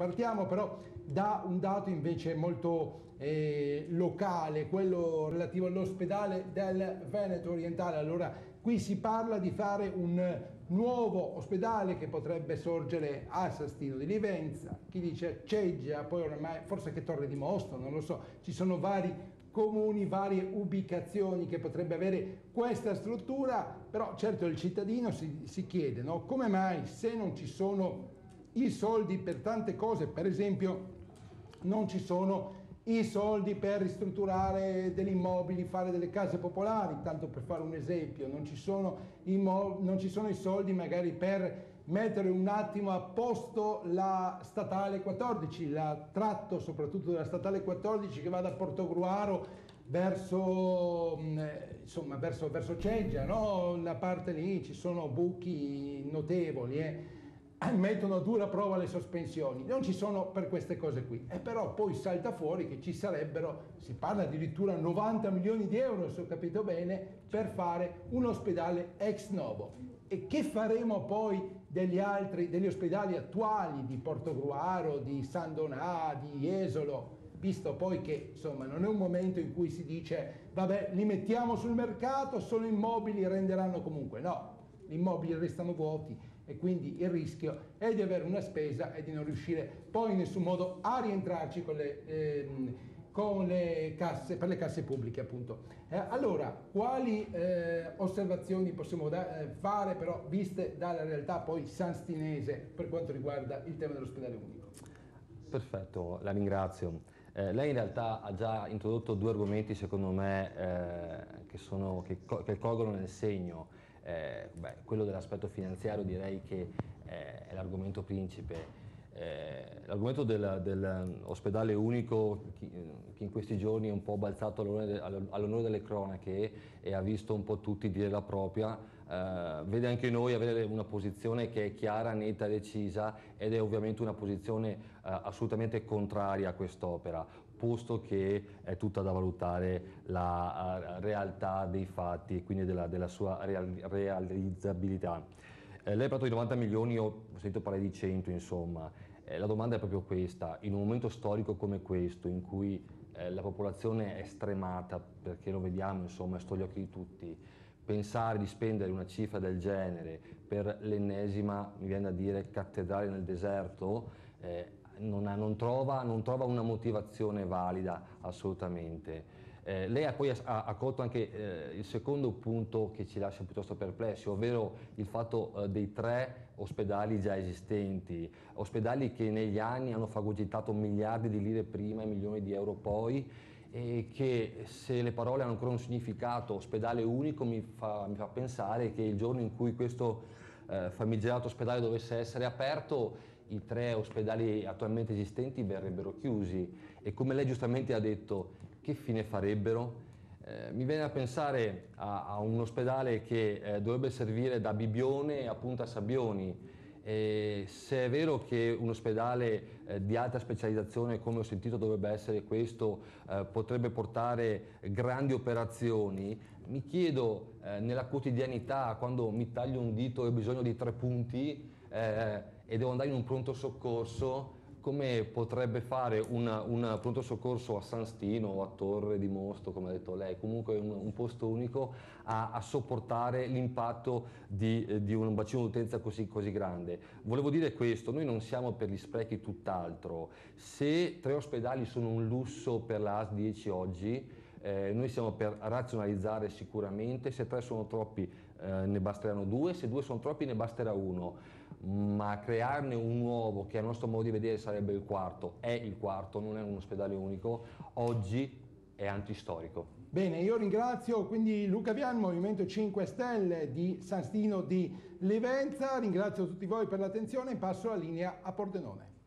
Partiamo però da un dato invece molto locale, quello relativo all'ospedale del Veneto orientale. Allora, qui si parla di fare un nuovo ospedale che potrebbe sorgere a San Stino di Livenza, chi dice a Ceggia, poi ormai forse che Torre di Mosto, non lo so, ci sono vari comuni, varie ubicazioni che potrebbe avere questa struttura, però certo il cittadino si chiede, no? Come mai, se non ci sono i soldi per tante cose, per esempio non ci sono i soldi per ristrutturare degli immobili, fare delle case popolari, tanto per fare un esempio, non ci sono i soldi magari per mettere un attimo a posto la Statale 14, la tratto soprattutto della Statale 14 che va da Portogruaro verso Ceggia, no? La parte lì ci sono buchi notevoli, mettono a dura prova le sospensioni, non ci sono per queste cose qui, e però poi salta fuori che ci sarebbero, si parla addirittura 90 milioni di euro se ho capito bene, per fare un ospedale ex novo. E che faremo poi degli ospedali attuali di Portogruaro, di San Donà, di Iesolo, visto poi che insomma non è un momento in cui si dice vabbè li mettiamo sul mercato, sono immobili, renderanno comunque, no, gli immobili restano vuoti e quindi il rischio è di avere una spesa e di non riuscire poi in nessun modo a rientrarci per le casse pubbliche appunto. Allora, quali osservazioni possiamo fare però viste dalla realtà poi sanstinese per quanto riguarda il tema dell'ospedale unico? Perfetto, la ringrazio. Lei in realtà ha già introdotto due argomenti secondo me che colgono nel segno. Quello dell'aspetto finanziario direi che è l'argomento principe. L'argomento dell'ospedale unico che in questi giorni è un po' balzato all'onore delle cronache e ha visto un po' tutti dire la propria, vede anche noi avere una posizione che è chiara, netta, decisa ed è ovviamente una posizione assolutamente contraria a quest'opera, posto che è tutta da valutare la realtà dei fatti e quindi della sua realizzabilità. Lei ha parlato di 90 milioni, ho sentito parlare di 100, insomma. La domanda è proprio questa: in un momento storico come questo, in cui la popolazione è stremata, perché lo vediamo, insomma, è sotto gli occhi di tutti, pensare di spendere una cifra del genere per l'ennesima, mi viene da dire, cattedrale nel deserto, non trova una motivazione valida, assolutamente. Lei ha poi accolto anche il secondo punto che ci lascia piuttosto perplessi, ovvero il fatto dei tre ospedali già esistenti, ospedali che negli anni hanno fagocitato miliardi di lire prima e milioni di euro poi, e che, se le parole hanno ancora un significato, ospedale unico, mi fa pensare che il giorno in cui questo famigerato ospedale dovesse essere aperto, i tre ospedali attualmente esistenti verrebbero chiusi e, come lei giustamente ha detto, che fine farebbero? Mi viene a pensare a un ospedale che dovrebbe servire da Bibione a Punta Sabioni. E se è vero che un ospedale di alta specializzazione, come ho sentito dovrebbe essere questo, potrebbe portare grandi operazioni, mi chiedo nella quotidianità, quando mi taglio un dito e ho bisogno di 3 punti e devo andare in un pronto soccorso, come potrebbe fare un pronto soccorso a San Stino o a Torre di Mosto, come ha detto lei, comunque un posto unico, a sopportare l'impatto di un bacino d'utenza così grande. Volevo dire questo: noi non siamo per gli sprechi, tutt'altro. Se 3 ospedali sono un lusso per la AS 10 oggi, noi siamo per razionalizzare sicuramente. Se 3 sono troppi ne basteranno 2, se 2 sono troppi ne basterà 1, ma crearne un nuovo, che a nostro modo di vedere sarebbe il quarto, è il quarto, non è un ospedale unico, oggi è antistorico. Bene, io ringrazio quindi Luca Vian, Movimento 5 Stelle di San Stino di Livenza, ringrazio tutti voi per l'attenzione e passo la linea a Pordenone.